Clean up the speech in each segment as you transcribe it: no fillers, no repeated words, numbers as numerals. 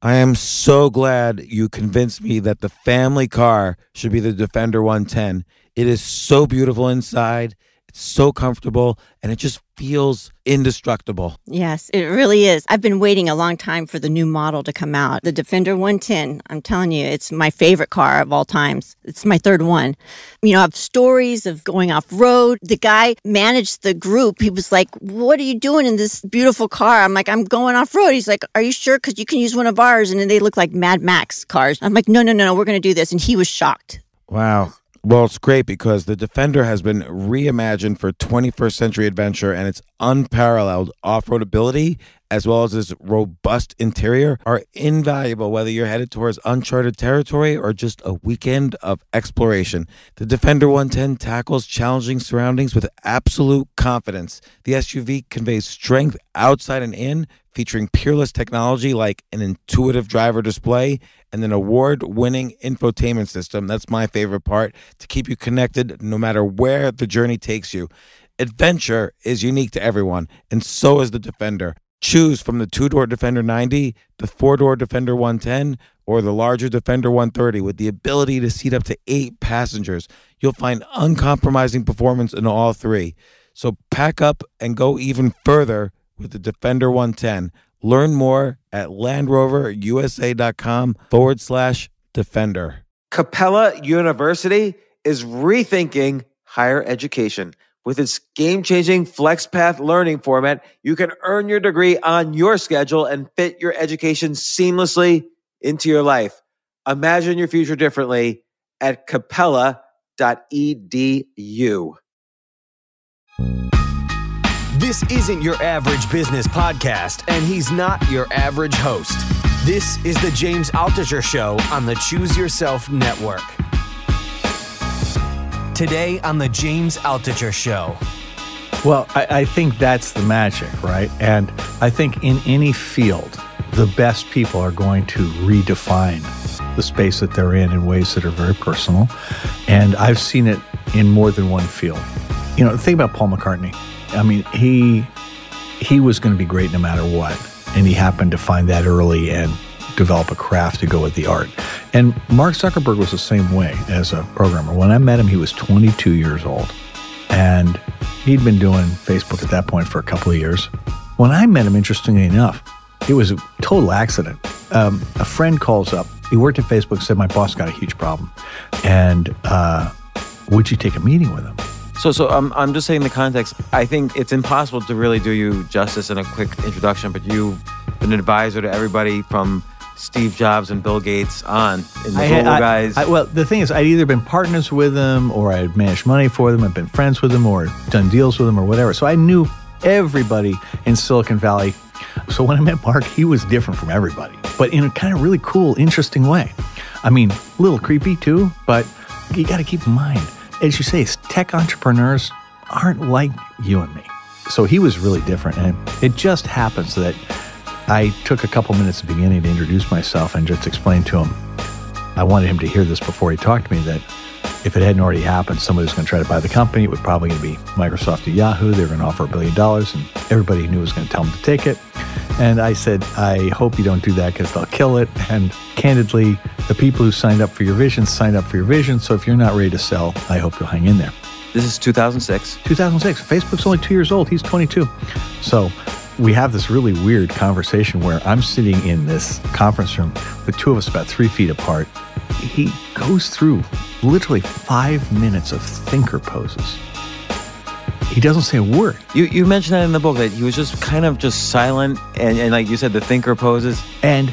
I am so glad you convinced me that the family car should be the Defender 110. It is so beautiful inside. It's so comfortable, and it just feels indestructible. Yes, it really is. I've been waiting a long time for the new model to come out. The Defender 110, I'm telling you, it's my favorite car of all times. It's my third one. You know, I have stories of going off-road. The guy managed the group. He was like, what are you doing in this beautiful car? I'm like, I'm going off-road. He's like, are you sure? Because you can use one of ours. And then they look like Mad Max cars. I'm like, no, we're going to do this. And he was shocked. Wow. Well, it's great because the Defender has been reimagined for 21st century adventure, and its unparalleled off-road ability, as well as its robust interior, are invaluable whether you're headed towards uncharted territory or just a weekend of exploration. The Defender 110 tackles challenging surroundings with absolute confidence. The SUV conveys strength outside and in, featuring peerless technology like an intuitive driver display and an award-winning infotainment system. That's my favorite part, to keep you connected no matter where the journey takes you. Adventure is unique to everyone, and so is the Defender. Choose from the two-door Defender 90, the four-door Defender 110, or the larger Defender 130 with the ability to seat up to 8 passengers. You'll find uncompromising performance in all three. So pack up and go even further with the Defender 110. Learn more at LandRoverUSA.com/Defender. Capella University is rethinking higher education. With its game-changing FlexPath learning format, you can earn your degree on your schedule and fit your education seamlessly into your life. Imagine your future differently at capella.edu. This isn't your average business podcast, and he's not your average host. This is the James Altucher Show on the Choose Yourself Network. Today on the James Altucher Show. Well, I think that's the magic, right? And I think in any field, the best people are going to redefine the space that they're in ways that are very personal. And I've seen it in more than one field. You know, think about Paul McCartney. I mean, he was going to be great no matter what, and he happened to find that early and develop a craft to go with the art. And Mark Zuckerberg was the same way as a programmer. When I met him, he was 22 years old, and he'd been doing Facebook at that point for a couple of years. When I met him, interestingly enough, it was a total accident. A friend calls up. He worked at Facebook, said, my boss got a huge problem, and would you take a meeting with him? So I'm just saying the context. I think it's impossible to really do you justice in a quick introduction, but you've been an advisor to everybody from Steve Jobs and Bill Gates on. And the Google guys. Well, the thing is, I'd either been partners with them, or I'd managed money for them, I'd been friends with them, or done deals with them, or whatever. So I knew everybody in Silicon Valley. So when I met Mark, he was different from everybody, but in a kind of really cool, interesting way. I mean, a little creepy too, but you got to keep in mind, as you say, tech entrepreneurs aren't like you and me. So he was really different. And it just happens that I took a couple minutes at the beginning to introduce myself and just explain to him, I wanted him to hear this before he talked to me, that if it hadn't already happened, somebody was going to try to buy the company. It was probably going to be Microsoft or Yahoo. They were going to offer $1 billion, and everybody knew was going to tell them to take it. And I said, I hope you don't do that because they'll kill it. And candidly, the people who signed up for your vision signed up for your vision. So if you're not ready to sell, I hope you'll hang in there. This is 2006. 2006. Facebook's only 2 years old. He's 22. So we have this really weird conversation where I'm sitting in this conference room, the two of us about 3 feet apart. He goes through literally 5 minutes of thinker poses. He doesn't say a word. You mentioned that in the book, that he was just kind of just silent, and like you said, the thinker poses. And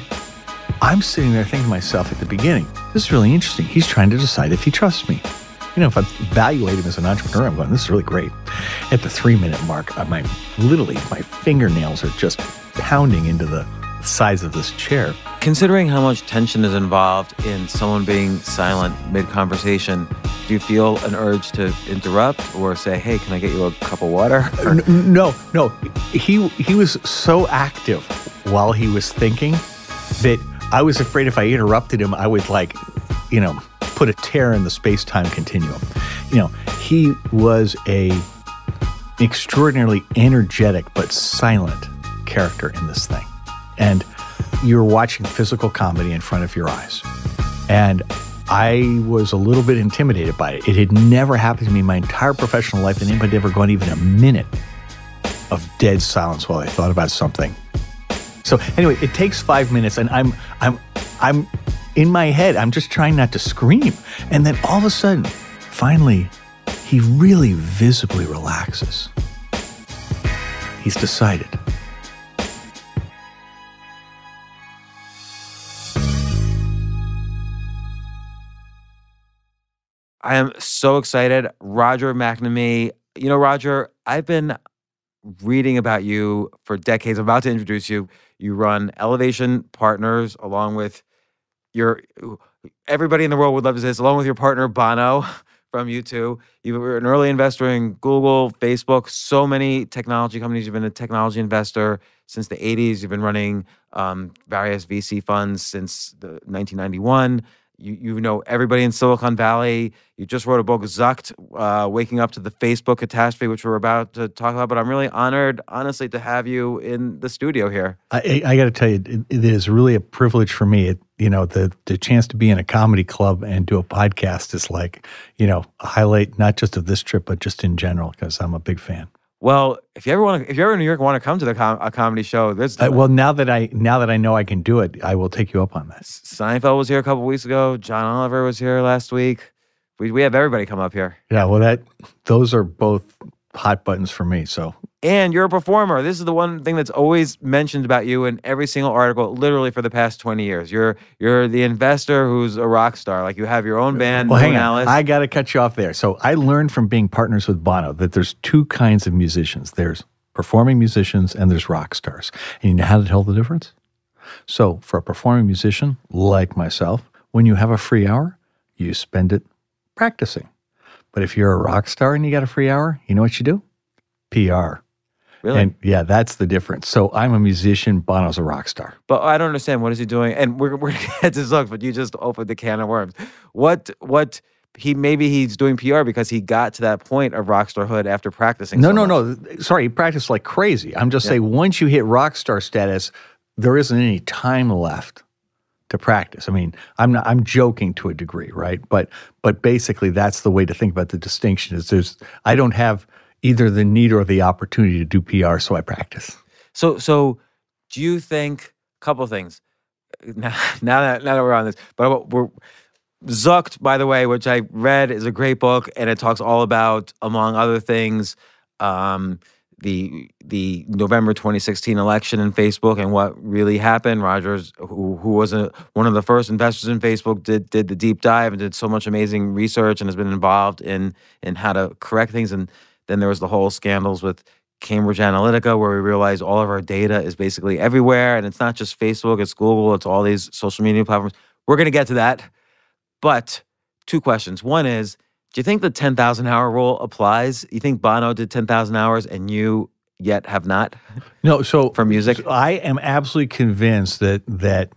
I'm sitting there thinking to myself at the beginning, this is really interesting. He's trying to decide if he trusts me. You know, if I evaluate him as an entrepreneur, I'm going, this is really great. At the 3-minute mark, my fingernails are just pounding into the size of this chair. Considering how much tension is involved in someone being silent mid-conversation, do you feel an urge to interrupt or say, hey, can I get you a cup of water? No. He was so active while he was thinking that I was afraid if I interrupted him, I would, like, you know, put a tear in the space-time continuum. You know, he was an extraordinarily energetic but silent character in this thing. And you're watching physical comedy in front of your eyes. And I was a little bit intimidated by it. It had never happened to me in my entire professional life that anybody had ever gone even a minute of dead silence while I thought about something. So anyway, it takes 5 minutes, and I'm in my head, I'm just trying not to scream. And then all of a sudden, finally, he really visibly relaxes. He's decided. I am so excited. Roger McNamee. You know, Roger, I've been reading about you for decades. I'm about to introduce you. You run Elevation Partners along with your, everybody in the world would love to say this, along with your partner, Bono from U2. You were an early investor in Google, Facebook, so many technology companies. You've been a technology investor since the 80s. You've been running various VC funds since 1991. You know everybody in Silicon Valley. You just wrote a book, Zucked, Waking Up to the Facebook Catastrophe, which we're about to talk about. But I'm really honored, honestly, to have you in the studio here. I got to tell you, it is really a privilege for me. The chance to be in a comedy club and do a podcast is like, a highlight not just of this trip, but just in general, because I'm a big fan. Well, if you're ever in New York, want to come to a comedy show. Now that I know I can do it, I will take you up on that. Seinfeld was here a couple of weeks ago. John Oliver was here last week. We have everybody come up here. Yeah, well, those are both hot buttons for me. So, and you're a performer. This is the one thing that's always mentioned about you in every single article, literally for the past 20 years. You're the investor who's a rock star. Like you have your own band. Well, hang on, I got to cut you off there. So I learned from being partners with Bono that there's two kinds of musicians. There's performing musicians and there's rock stars. And you know how to tell the difference? So for a performing musician like myself, when you have a free hour, you spend it practicing. But if you're a rock star and you got a free hour, you know what you do? PR. Really? And yeah, that's the difference. So I'm a musician, Bono's a rock star. But I don't understand, what is he doing? And we're going to get to Zuck, but you just opened the can of worms. Maybe he's doing PR because he got to that point of rock starhood after practicing. No. Sorry, he practiced like crazy. I'm just saying once you hit rock star status, there isn't any time left to practice. I mean, I'm joking to a degree, right? But basically that's the way to think about the distinction is I don't have either the need or the opportunity to do PR, so I practice. So do you think, a couple of things, now that we're on this, but we're Zucked, by the way, which I read is a great book, and it talks all about, among other things, the November 2016 election in Facebook and what really happened. Rogers, who was one of the first investors in Facebook, did the deep dive and did so much amazing research and has been involved in how to correct things. And then there was the whole scandals with Cambridge Analytica, where we realized all of our data is basically everywhere. And it's not just Facebook, it's Google, it's all these social media platforms. We're going to get to that. But two questions. One is, do you think the 10,000-hour rule applies? You think Bono did 10,000 hours and you yet have not? No, so for music? So I am absolutely convinced that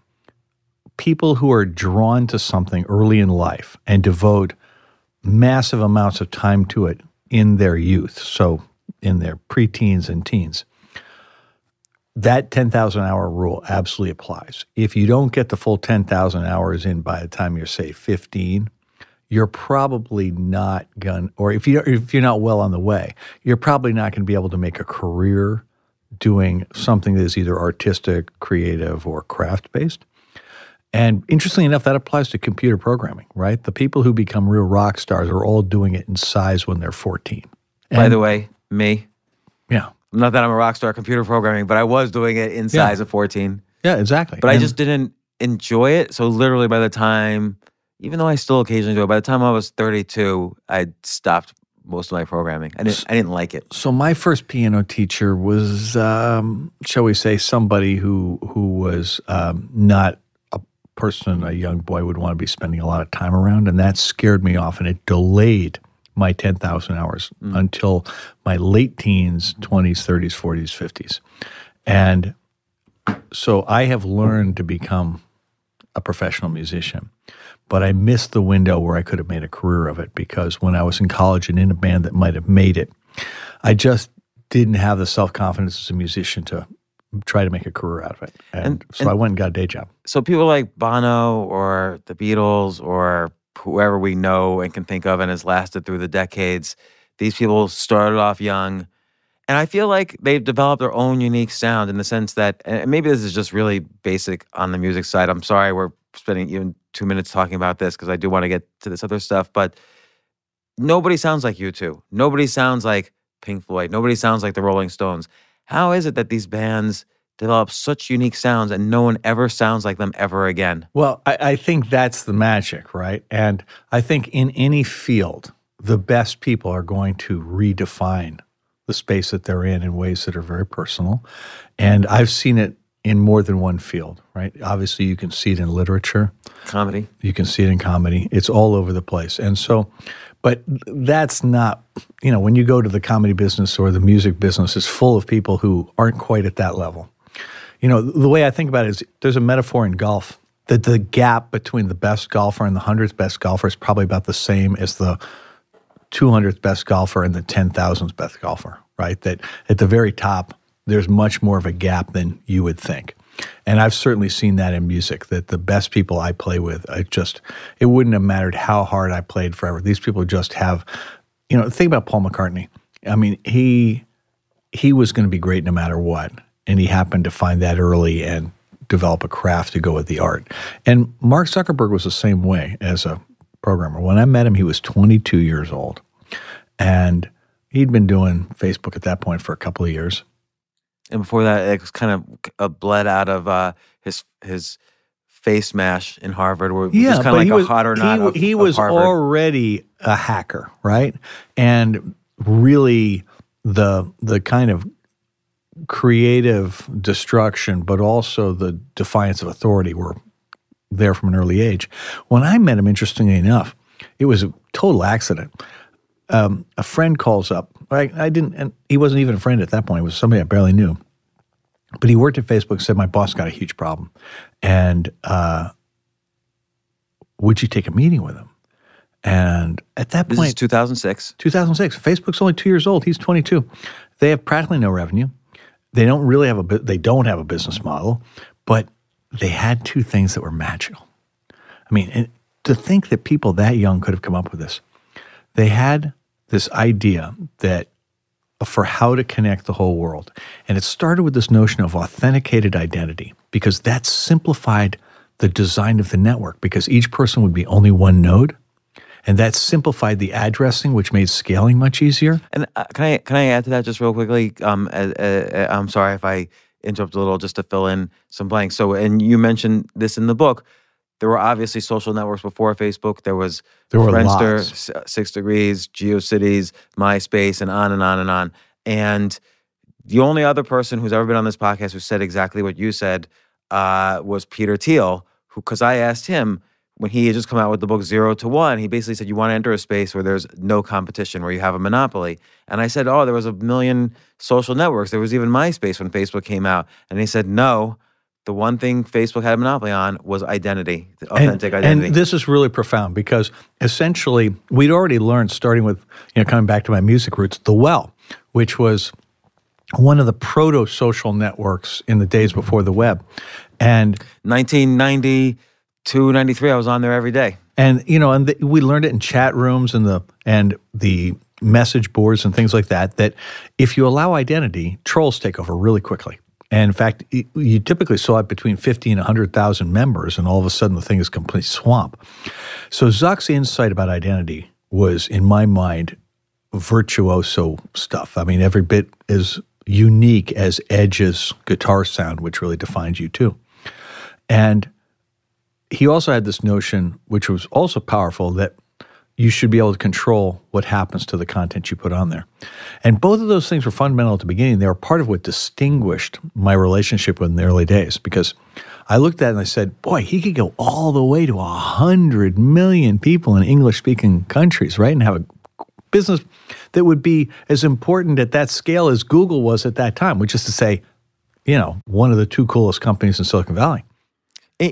people who are drawn to something early in life and devote massive amounts of time to it in their youth, so in their preteens and teens, that 10,000-hour rule absolutely applies. If you don't get the full 10,000 hours in by the time you're, say, 15, you're probably not going, or if you're not well on the way, you're probably not going to be able to make a career doing something that is either artistic, creative, or craft-based. And interestingly enough, that applies to computer programming, right? The people who become real rock stars are all doing it in size when they're 14. And, by the way, me. Yeah. Not that I'm a rock star at computer programming, but I was doing it in size at 14. Yeah, exactly. But I just didn't enjoy it. So literally by the time... Even though I still occasionally do it, by the time I was 32, I'd stopped most of my programming. I didn't like it. So my first piano teacher was, shall we say, somebody who was not a person a young boy would want to be spending a lot of time around, and that scared me off, and it delayed my 10,000 hours until my late teens, 20s, 30s, 40s, 50s. And so I have learned to become a professional musician. But I missed the window where I could have made a career of it, because when I was in college and in a band that might have made it, I just didn't have the self-confidence as a musician to try to make a career out of it. And so I went and got a day job. So people like Bono or the Beatles or whoever we know and can think of and has lasted through the decades, these people started off young. And I feel like they've developed their own unique sound in the sense that, and maybe this is just really basic on the music side. I'm sorry we're spending even 2 minutes talking about this because I do want to get to this other stuff, but nobody sounds like U2. Nobody sounds like Pink Floyd. Nobody sounds like the Rolling Stones. How is it that these bands develop such unique sounds and no one ever sounds like them ever again? Well, I think that's the magic, right? And I think in any field, the best people are going to redefine the space that they're in ways that are very personal. And I've seen it in more than one field, right? Obviously, you can see it in literature. Comedy. You can see it in comedy. It's all over the place. And so, but that's not, you know, when you go to the comedy business or the music business, it's full of people who aren't quite at that level. You know, the way I think about it is there's a metaphor in golf that the gap between the best golfer and the 100th best golfer is probably about the same as the 200th best golfer and the 10,000th best golfer, right? That at the very top, there's much more of a gap than you would think. And I've certainly seen that in music, that the best people I play with, it wouldn't have mattered how hard I played forever. These people just have, you know, think about Paul McCartney. I mean, he was going to be great no matter what. And he happened to find that early and develop a craft to go with the art. And Mark Zuckerberg was the same way as a programmer. When I met him, he was 22 years old. And he'd been doing Facebook at that point for a couple of years. And before that, it was kind of bled out of his face mash in Harvard, where yeah, just kind of like a hot or not of Harvard. He was already a hacker, right? And really the kind of creative destruction, but also the defiance of authority were there from an early age. When I met him, interestingly enough, it was a total accident. A friend calls up. I didn't, and he wasn't even a friend at that point. It was somebody I barely knew. But he worked at Facebook and said, my boss got a huge problem. And would you take a meeting with him? And at that point— This is 2006. 2006. Facebook's only 2 years old. He's 22. They have practically no revenue. They don't have a business model, but they had two things that were magical. I mean, and to think that people that young could have come up with this. They had this idea that for how to connect the whole world. And it started with this notion of authenticated identity, because that simplified the design of the network, because each person would be only one node. And that simplified the addressing, which made scaling much easier. And can I add to that just real quickly? I'm sorry if I interrupt a little, just to fill in some blanks. So, and you mentioned this in the book. There were obviously social networks before Facebook. There were Friendster, 6 Degrees, GeoCities, MySpace, and on and on and on. And the only other person who's ever been on this podcast who said exactly what you said was Peter Thiel, who, because I asked him, when he had just come out with the book 0 to 1, he basically said, you want to enter a space where there's no competition, where you have a monopoly. And I said, oh, there was a million social networks. There was even MySpace when Facebook came out. And he said, no, the one thing Facebook had a monopoly on was identity, authentic identity. And this is really profound, because essentially we'd already learned, starting with, you know, coming back to my music roots, The Well, which was one of the proto-social networks in the days before the web. And 1990... 293, I was on there every day. And, you know, and we learned it in chat rooms and the message boards and things like that, that if you allow identity, trolls take over really quickly. And in fact, you typically saw it between 50 and 100,000 members, and all of a sudden the thing is complete swamp. So Zuck's insight about identity was, in my mind, virtuoso stuff. I mean, every bit as unique as Edge's guitar sound, which really defines you too. And he also had this notion, which was also powerful, that you should be able to control what happens to the content you put on there. And both of those things were fundamental at the beginning. They were part of what distinguished my relationship in the early days, because I looked at it and I said, boy, he could go all the way to 100 million people in English-speaking countries, right, and have a business that would be as important at that scale as Google was at that time, which is to say, you know, one of the two coolest companies in Silicon Valley.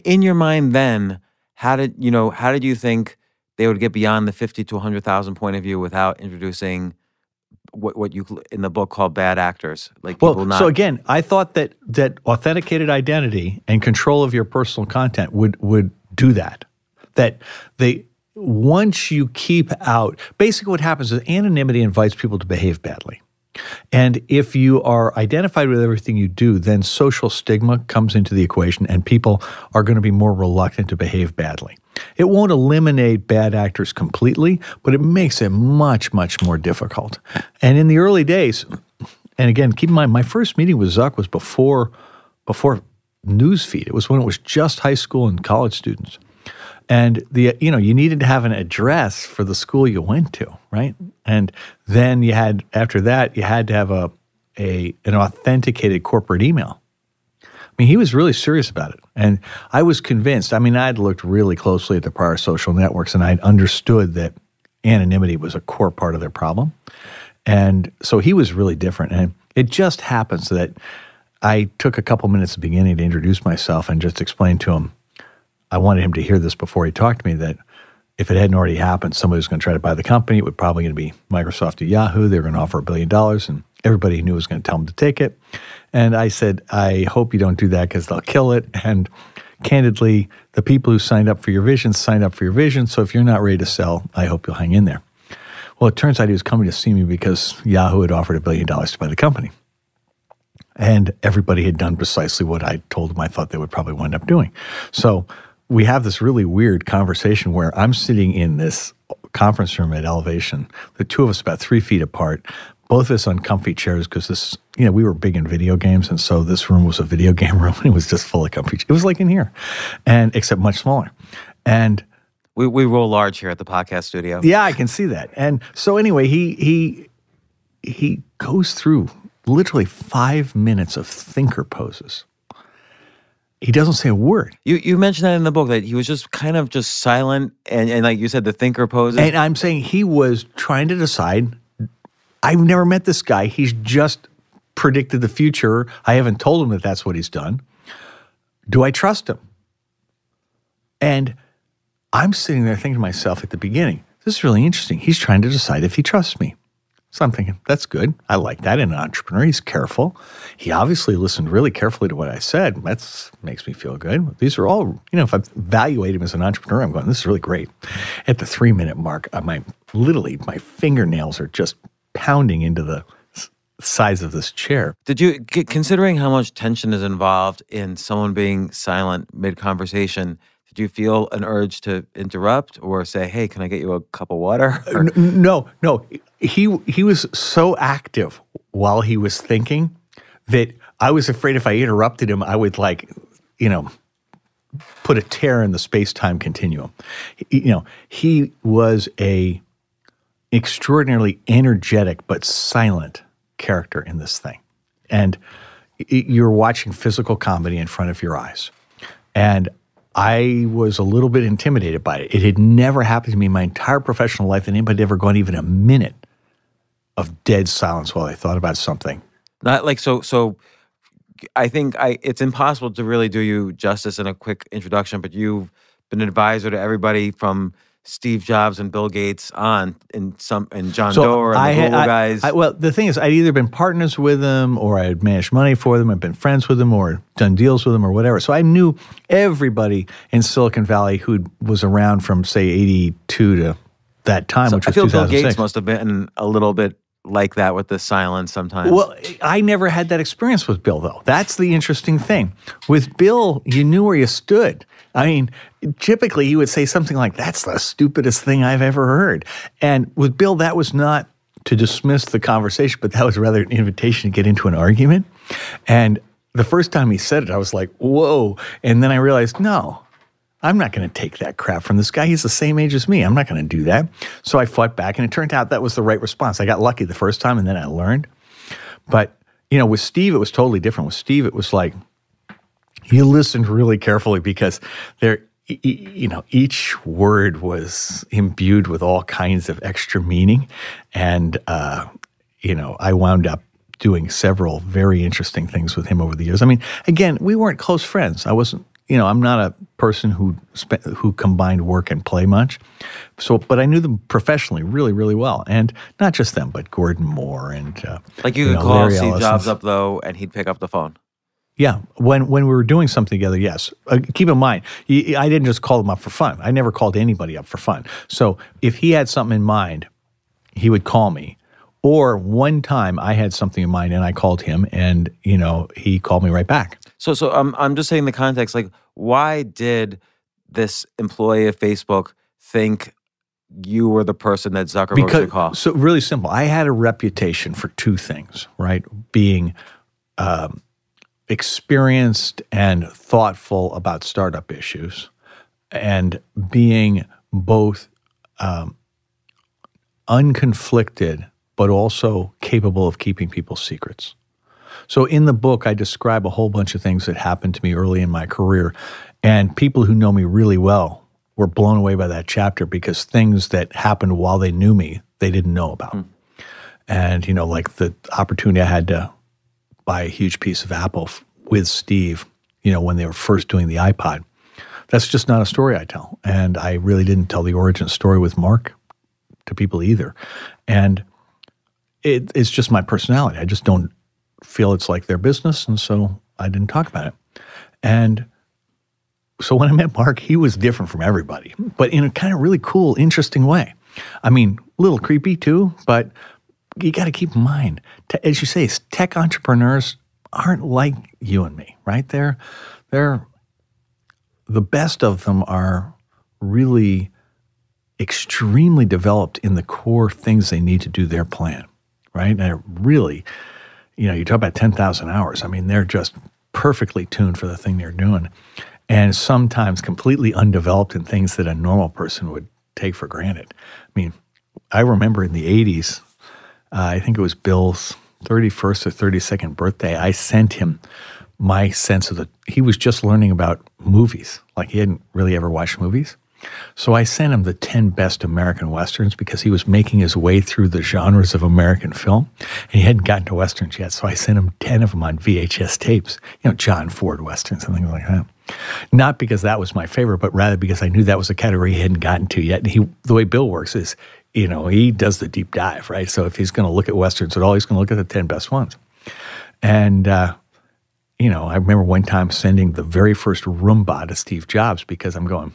In your mind then, how did you think they would get beyond the 50 to 100,000 point of view without introducing what you in the book call bad actors, like people not. So again, I thought that authenticated identity and control of your personal content would do that. That they once you keep out, basically what happens is anonymity invites people to behave badly. And if you are identified with everything you do, then social stigma comes into the equation and people are going to be more reluctant to behave badly. It won't eliminate bad actors completely, but it makes it much, much more difficult. And in the early days, and again, keep in mind, my first meeting with Zuck was before Newsfeed. It was when it was just high school and college students. And you needed to have an address for the school you went to, right? And then you had, after that, you had to have an authenticated corporate email. I mean, he was really serious about it. And I was convinced, I mean, I'd looked really closely at the prior social networks and I'd understood that anonymity was a core part of their problem. And so he was really different. And it just happens that I took a couple minutes at the beginning to introduce myself and just explain to him, I wanted him to hear this before he talked to me, that if it hadn't already happened, somebody was going to try to buy the company. It would probably going to be Microsoft or Yahoo. They were going to offer $1 billion, and everybody he knew was going to tell him to take it. And I said, I hope you don't do that because they'll kill it. And candidly, the people who signed up for your vision signed up for your vision. So if you're not ready to sell, I hope you'll hang in there. Well, it turns out he was coming to see me because Yahoo had offered $1 billion to buy the company. And everybody had done precisely what I told them I thought they would probably wind up doing. So we have this really weird conversation where I'm sitting in this conference room at Elevation, the two of us about 3 feet apart, both of us on comfy chairs because this, we were big in video games. And so this room was a video game room and it was just full of comfy chairs. It was like in here, and except much smaller. And we roll large here at the podcast studio. Yeah, I can see that. And so anyway, he goes through literally 5 minutes of thinker poses. He doesn't say a word. You mentioned that in the book, that he was just kind of just silent and like you said, the thinker poses. And I'm saying he was trying to decide, I've never met this guy. He's just predicted the future. I haven't told him that that's what he's done. Do I trust him? And I'm sitting there thinking to myself at the beginning, this is really interesting. He's trying to decide if he trusts me. So I'm thinking, that's good. I like that in an entrepreneur. He's careful. He obviously listened really carefully to what I said. That makes me feel good. These are all, if I evaluate him as an entrepreneur, I'm going, this is really great. At the 3-minute mark, my fingernails are just pounding into the size of this chair. Did you, considering how much tension is involved in someone being silent mid-conversation, do you feel an urge to interrupt or say, hey, can I get you a cup of water? No. He was so active while he was thinking that I was afraid if I interrupted him, I would put a tear in the space-time continuum. He was a extraordinarily energetic but silent character in this thing. And you're watching physical comedy in front of your eyes. And I was a little bit intimidated by it. It had never happened to me in my entire professional life that anybody had ever gone even a minute of dead silence while they thought about something. Not like so I think it's impossible to really do you justice in a quick introduction, but you've been an advisor to everybody from Steve Jobs and Bill Gates on, and John Doerr and the Google guys. Well, the thing is, I'd either been partners with them, or I had managed money for them, I'd been friends with them, or done deals with them, or whatever. So I knew everybody in Silicon Valley who was around from, say, 82 to that time, which was 2006. I feel Bill Gates must have been a little bit like that with the silence sometimes. Well, I never had that experience with Bill, though. That's the interesting thing. With Bill, you knew where you stood. I mean, typically you would say something like, that's the stupidest thing I've ever heard. And with Bill, that was not to dismiss the conversation, but that was rather an invitation to get into an argument. And the first time he said it, I was like, whoa. And then I realized, no, I'm not going to take that crap from this guy. He's the same age as me. I'm not going to do that. So I fought back, and it turned out that was the right response. I got lucky the first time, and then I learned. But, with Steve, it was totally different. With Steve, it was like, he listened really carefully because each word was imbued with all kinds of extra meaning. And, I wound up doing several very interesting things with him over the years. I mean, again, we weren't close friends. I wasn't you know, I'm not a person who combined work and play much. So, but I knew them professionally really, really well. And not just them, but Gordon Moore and like you could call Steve Jobs up, though, and he'd pick up the phone. Yeah. When we were doing something together, yes. Keep in mind, I didn't just call him up for fun. I never called anybody up for fun. So if he had something in mind, he would call me. Or one time I had something in mind and I called him and, you know, he called me right back. So I'm just saying the context, like, why did this employee of Facebook think you were the person that Zuckerberg should call? So really simple. I had a reputation for two things, right? Being experienced and thoughtful about startup issues and being both unconflicted but also capable of keeping people's secrets. So in the book, I describe a whole bunch of things that happened to me early in my career, and people who know me really well were blown away by that chapter because things that happened while they knew me, they didn't know about. And, you know, like the opportunity I had to buy a huge piece of Apple with Steve, you know, when they were first doing the iPod. That's just not a story I tell. And I really didn't tell the origin story with Mark to people either. And it's just my personality. I just don't feel it's like their business, and so I didn't talk about it. And so when I met Mark, he was different from everybody, but in a kind of really cool, interesting way. I mean, a little creepy too, but you got to keep in mind, as you say, tech entrepreneurs aren't like you and me, right? They're the best of them are really extremely developed in the core things they need to do their plan. Right? And they're really, you know, you talk about 10,000 hours. I mean, they're just perfectly tuned for the thing they're doing and sometimes completely undeveloped in things that a normal person would take for granted. I mean, I remember in the 80s, I think it was Bill's 31st or 32nd birthday, I sent him my sense of he was just learning about movies. Like he hadn't really ever watched movies. So I sent him the 10 best American Westerns because he was making his way through the genres of American film, and he hadn't gotten to Westerns yet. So I sent him 10 of them on VHS tapes, you know, John Ford Westerns and things like that. Not because that was my favorite, but rather because I knew that was a category he hadn't gotten to yet. And the way Bill works is, you know, he does the deep dive, right? So if he's going to look at Westerns at all, he's going to look at the 10 best ones. And, you know, I remember one time sending the very first Roomba to Steve Jobs because I'm going,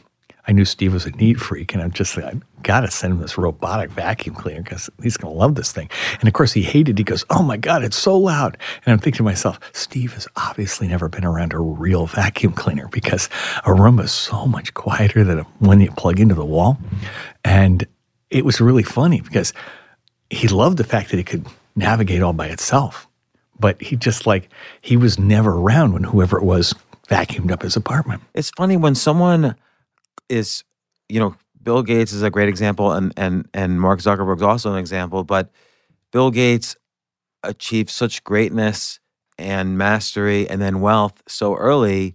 I knew Steve was a neat freak, and I'm just like, I've got to send him this robotic vacuum cleaner because he's going to love this thing. And of course, he hated it. He goes, oh my God, it's so loud. And I'm thinking to myself, Steve has obviously never been around a real vacuum cleaner because a Roomba is so much quieter than when you plug into the wall. And it was really funny because he loved the fact that it could navigate all by itself. But he just like, he was never around when whoever it was vacuumed up his apartment. It's funny when someone is, you know, Bill Gates is a great example, and Mark Zuckerberg is also an example, but Bill Gates achieved such greatness and mastery and then wealth so early,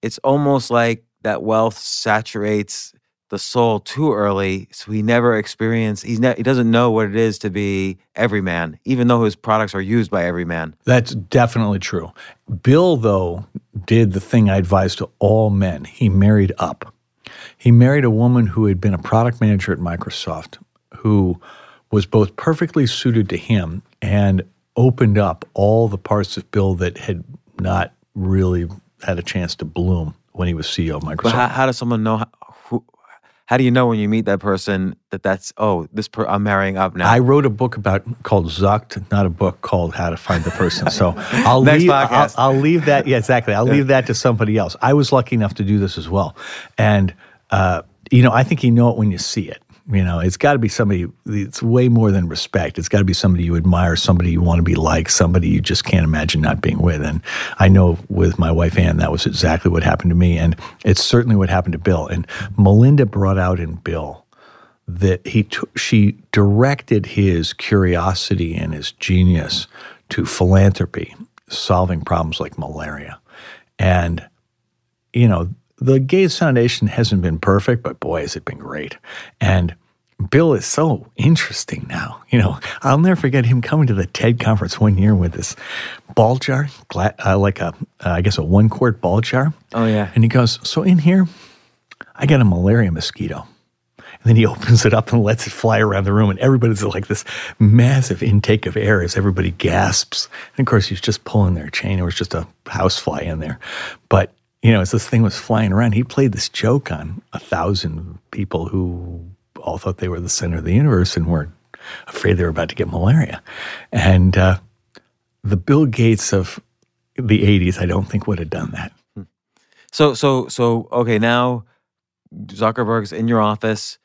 it's almost like that wealth saturates the soul too early, so he never experienced, he doesn't know what it is to be everyman, even though his products are used by everyman. That's definitely true. Bill, though, did the thing I advise to all men. He married up. He married a woman who had been a product manager at Microsoft, who was both perfectly suited to him and opened up all the parts of Bill that had not really had a chance to bloom when he was CEO of Microsoft. But how does someone know, how do you know when you meet that person that that's, oh, I'm marrying up now? I wrote a book called Zucked, not a book called How to Find the Person. So I'll next podcast. I'll leave that, yeah, exactly. I'll leave that to somebody else. I was lucky enough to do this as well. And, you know, I think you know it when you see it. You know, it's got to be somebody, it's way more than respect. It's got to be somebody you admire, somebody you want to be like, somebody you just can't imagine not being with. And I know with my wife, Ann, that was exactly what happened to me. And it's certainly what happened to Bill. And Melinda brought out in Bill that she directed his curiosity and his genius to philanthropy, solving problems like malaria. And, you know, the Gates Foundation hasn't been perfect, but boy, has it been great. And Bill is so interesting now. You know, I'll never forget him coming to the TED conference one year with this ball jar, like a 1-quart ball jar. Oh, yeah. And he goes, so in here, I got a malaria mosquito. And then he opens it up and lets it fly around the room, and everybody's like this massive intake of air as everybody gasps. And, of course, he's just pulling their chain. It was just a housefly in there. But, you know, as this thing was flying around, he played this joke on 1,000 people who all thought they were the center of the universe and weren't afraid they were about to get malaria. And the Bill Gates of the 80s, I don't think would have done that. So okay, now Zuckerberg's in your office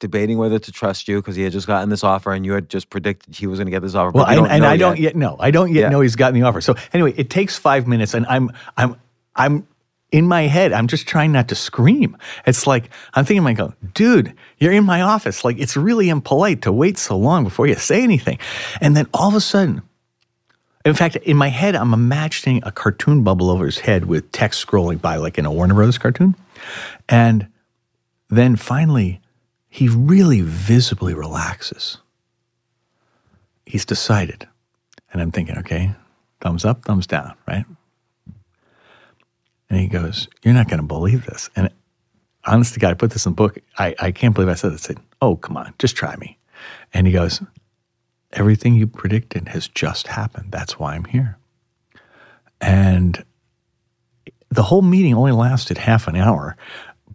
debating whether to trust you because he had just gotten this offer and you had just predicted he was going to get this offer. Well, I don't yet know he's gotten the offer. So anyway, it takes 5 minutes and I'm in my head, I'm just trying not to scream. It's like, I'm thinking, I go, dude, you're in my office. Like, it's really impolite to wait so long before you say anything. And then all of a sudden, in fact, in my head, I'm imagining a cartoon bubble over his head with text scrolling by, like in a Warner Brothers cartoon. And then finally, he really visibly relaxes. He's decided. And I'm thinking, okay, thumbs up, thumbs down, right? And he goes, you're not going to believe this. And honest to God, I put this in the book. I can't believe I said this. I said, oh, come on, just try me. And he goes, everything you predicted has just happened. That's why I'm here. And the whole meeting only lasted half an hour.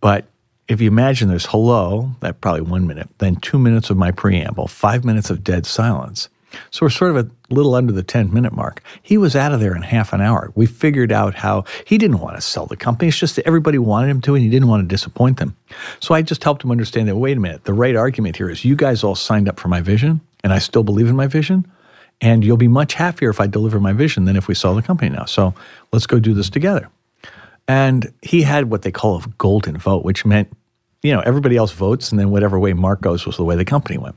But if you imagine there's hello, that probably 1 minute, then 2 minutes of my preamble, 5 minutes of dead silence. So we're sort of a little under the 10-minute mark. He was out of there in half an hour. We figured out how he didn't want to sell the company. It's just that everybody wanted him to, and he didn't want to disappoint them. So I just helped him understand that, wait a minute, the right argument here is you guys all signed up for my vision, and I still believe in my vision, and you'll be much happier if I deliver my vision than if we sell the company now. So let's go do this together. And he had what they call a golden vote, which meant, you know, everybody else votes, and then whatever way Mark goes was the way the company went.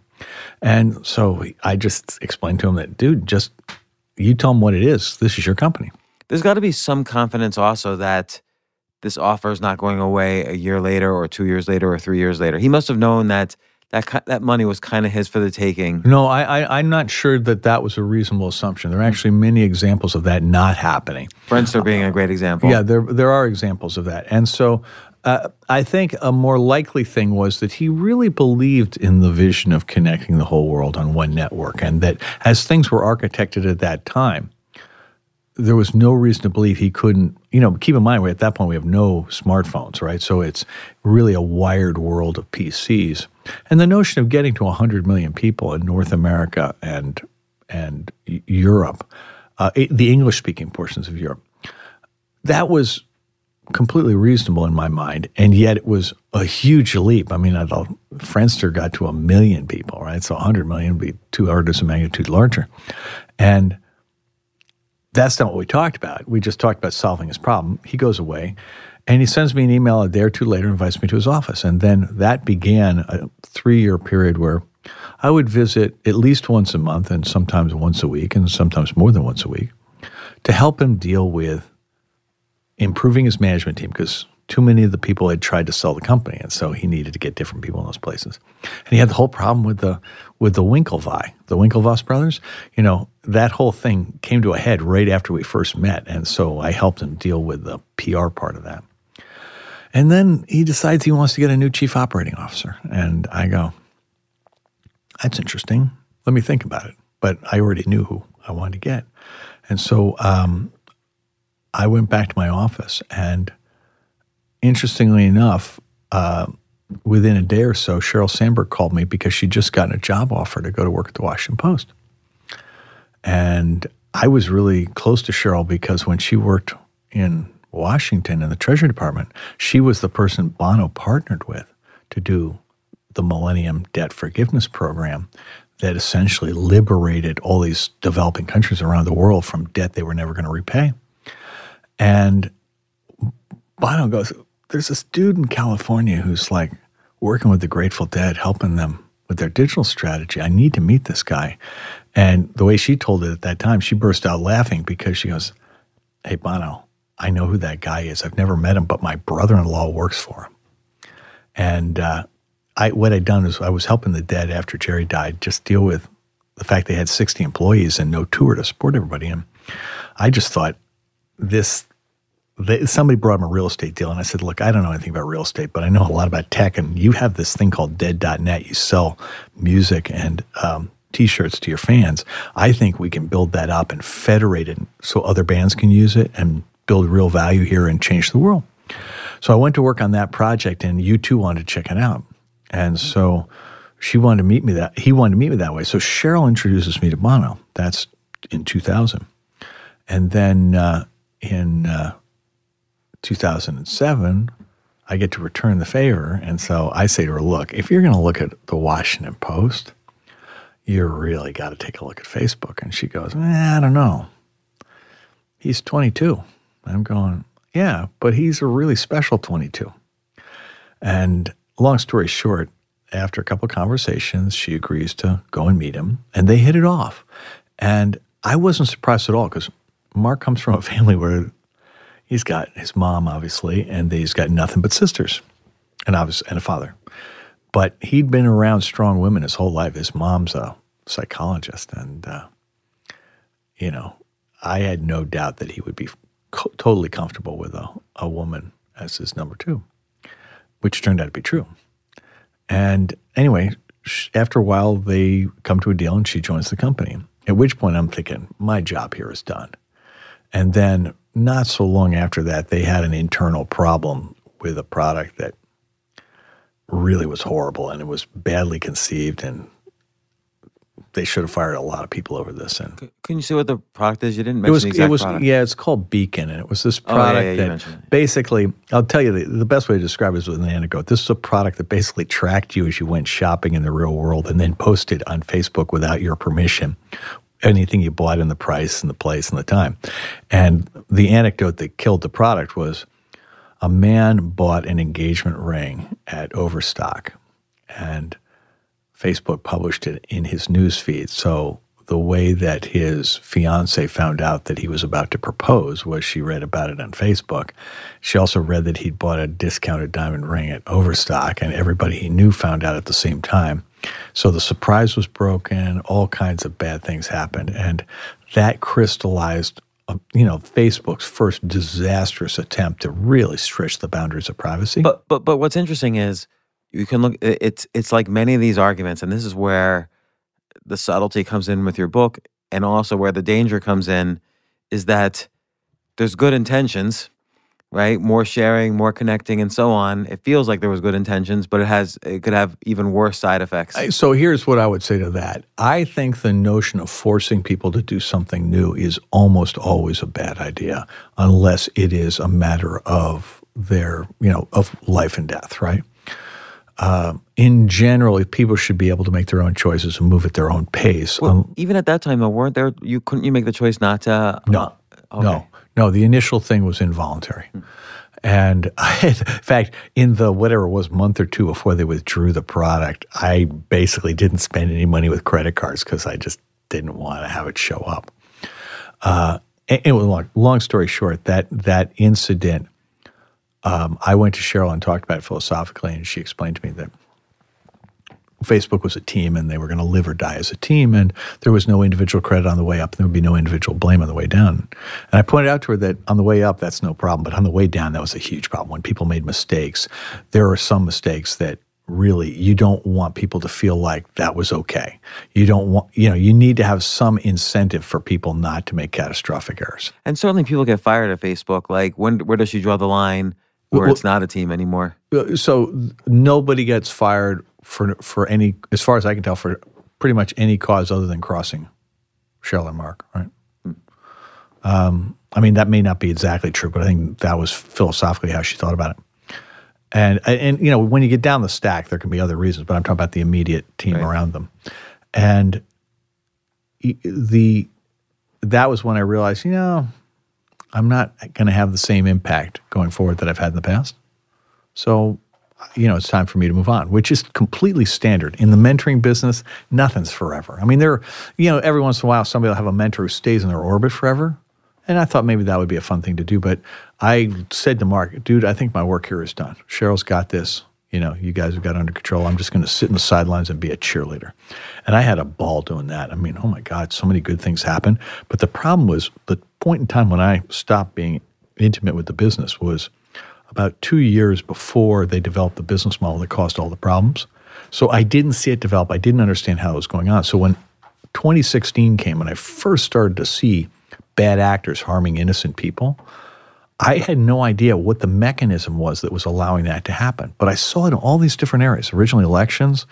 And so I just explained to him that, dude, just you tell him what it is. This is your company. There's got to be some confidence also that this offer is not going away a year later or 2 years later or 3 years later. He must have known that money was kind of his for the taking. No, I'm not sure that was a reasonable assumption. There are actually many examples of that not happening. Friendster being a great example. Yeah, there are examples of that. And so I think a more likely thing was that he really believed in the vision of connecting the whole world on one network, and that as things were architected at that time, there was no reason to believe he couldn't, you know, keep in mind, at that point we have no smartphones, right? So it's really a wired world of PCs. And the notion of getting to 100 million people in North America and Europe, the English-speaking portions of Europe, that was completely reasonable in my mind, and yet it was a huge leap. I mean, Friendster got to 1 million people, right? So 100 million would be 2 orders of magnitude larger. And that's not what we talked about. We just talked about solving his problem. He goes away, and he sends me an email a day or two later and invites me to his office. And then that began a 3-year period where I would visit at least once a month and sometimes once a week and sometimes more than once a week to help him deal with improving his management team, because too many of the people had tried to sell the company, and so he needed to get different people in those places. And he had the whole problem with the Winklevoss brothers. You know, that whole thing came to a head right after we first met, and so I helped him deal with the PR part of that. And then he decides he wants to get a new chief operating officer, and I go, that's interesting. Let me think about it. But I already knew who I wanted to get. And so I went back to my office, and interestingly enough, within a day or so, Sheryl Sandberg called me because she'd just gotten a job offer to go to work at the Washington Post. And I was really close to Sheryl because when she worked in Washington in the Treasury Department, she was the person Bono partnered with to do the Millennium Debt Forgiveness Program that essentially liberated all these developing countries around the world from debt they were never going to repay. And Bono goes, there's this dude in California who's like working with the Grateful Dead, helping them with their digital strategy. I need to meet this guy. And the way she told it at that time, she burst out laughing because she goes, hey, Bono, I know who that guy is. I've never met him, but my brother-in-law works for him. And what I'd done is I was helping the Dead after Jerry died just deal with the fact they had 60 employees and no tour to support everybody. And I just thought somebody brought him a real estate deal. And I said, look, I don't know anything about real estate, but I know a lot about tech. And you have this thing called dead.net. You sell music and T-shirts to your fans. I think we can build that up and federate it so other bands can use it and build real value here and change the world. So I went to work on that project, and U2 wanted to check it out. And so he wanted to meet me that way. So Sheryl introduces me to Bono. That's in 2000. And then in 2007, I get to return the favor. And so I say to her, look, if you're going to look at the Washington Post, you really got to take a look at Facebook. And she goes, I don't know. He's 22. I'm going, yeah, but he's a really special 22. And long story short, after a couple of conversations, she agrees to go and meet him, and they hit it off. And I wasn't surprised at all, because Mark comes from a family where he's got his mom, obviously, and he's got nothing but sisters and a father. But he'd been around strong women his whole life. His mom's a psychologist, and I had no doubt that he would be totally comfortable with a woman as his number two, which turned out to be true. And anyway, after a while, they come to a deal, and she joins the company, at which point I'm thinking, my job here is done. And then not so long after that, they had an internal problem with a product that really was horrible, and it was badly conceived, and they should have fired a lot of people over this. And couldn't you say what the product is? You didn't mention the exact product. Yeah, it's called Beacon, and it was this product that basically, I'll tell you, the best way to describe it is with an anecdote. This is a product that basically tracked you as you went shopping in the real world and then posted on Facebook without your permission anything you bought, and the price and the place and the time. And the anecdote that killed the product was a man bought an engagement ring at Overstock, and Facebook published it in his newsfeed. So the way that his fiance found out that he was about to propose was she read about it on Facebook. She also read that he'd bought a discounted diamond ring at Overstock, and everybody he knew found out at the same time. So the surprise was broken. All kinds of bad things happened, and that crystallized Facebook's first disastrous attempt to really stretch the boundaries of privacy. But what's interesting is, you can look, it's like many of these arguments, and this is where the subtlety comes in with your book, and also where the danger comes in, is that there's good intentions, right? More sharing, more connecting, and so on. It feels like there was good intentions, but it could have even worse side effects. So here's what I would say to that. I think the notion of forcing people to do something new is almost always a bad idea, unless it is a matter of their, of life and death, right? In general, people should be able to make their own choices and move at their own pace. Well, even at that time, though, couldn't you make the choice not to? No, okay. No. The initial thing was involuntary, and in fact, in the whatever it was, month or two before they withdrew the product, I basically didn't spend any money with credit cards because I just didn't want to have it show up. Anyway, long story short, that incident. I went to Sheryl and talked about it philosophically, and she explained to me that Facebook was a team, and they were going to live or die as a team, and there was no individual credit on the way up, and there would be no individual blame on the way down. And I pointed out to her that on the way up, that's no problem, but on the way down, that was a huge problem. When people made mistakes, there are some mistakes that really you don't want people to feel like that was okay. You don't want, you need to have some incentive for people not to make catastrophic errors. And certainly people get fired at Facebook. Like, where does she draw the line? Or it's not a team anymore. So nobody gets fired for any, as far as I can tell, for pretty much any cause other than crossing Sheryl and Mark, right? I mean, that may not be exactly true, but I think that was philosophically how she thought about it. And when you get down the stack, there can be other reasons, but I'm talking about the immediate team around them. And that was when I realized, I'm not going to have the same impact going forward that I've had in the past. So, it's time for me to move on, which is completely standard. In the mentoring business, nothing's forever. I mean, every once in a while, somebody will have a mentor who stays in their orbit forever. And I thought maybe that would be a fun thing to do. But I said to Mark, dude, I think my work here is done. Sheryl's got this. you know, you guys have got under control. I'm just going to sit in the sidelines and be a cheerleader. And I had a ball doing that. I mean, oh my God, so many good things happened. But the problem was the point in time when I stopped being intimate with the business was about 2 years before they developed the business model that caused all the problems. So I didn't see it develop. I didn't understand how it was going on. So when 2016 came and I first started to see bad actors harming innocent people, I had no idea what the mechanism was that was allowing that to happen. But I saw it in all these different areas, originally elections,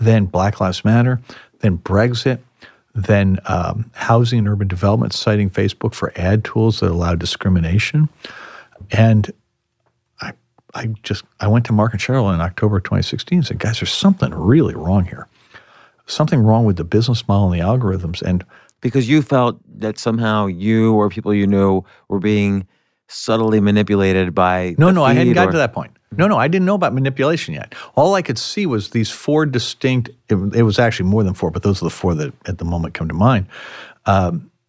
then Black Lives Matter, then Brexit, then housing and urban development, citing Facebook for ad tools that allowed discrimination. And I went to Mark and Sheryl in October 2016 and said, guys, there's something really wrong here. Something wrong with the business model and the algorithms. And because you felt that somehow you or people you knew were being subtly manipulated by... No, I hadn't gotten to that point. No, I didn't know about manipulation yet. All I could see was these four distinct, it was actually more than four, but those are the four that at the moment come to mind,